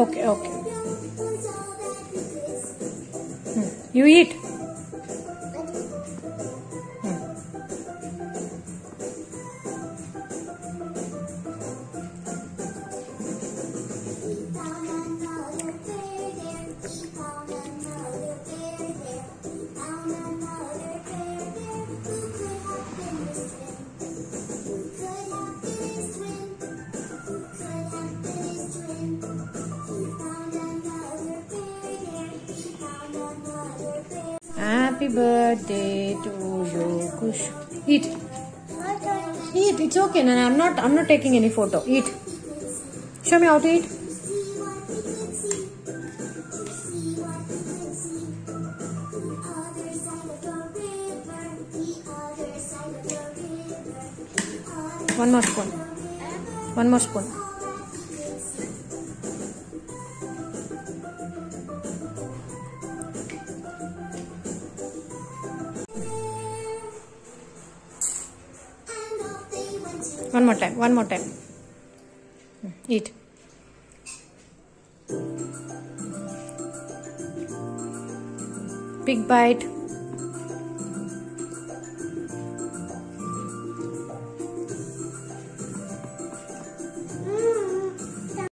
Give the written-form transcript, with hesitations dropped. Okay, okay. You eat. Happy birthday to you, Kush. Eat. Eat. It's okay, Nana. I'm not taking any photo. Eat. Show me how to eat. One more spoon. One more spoon. One more time, one more time. Eat. Big bite.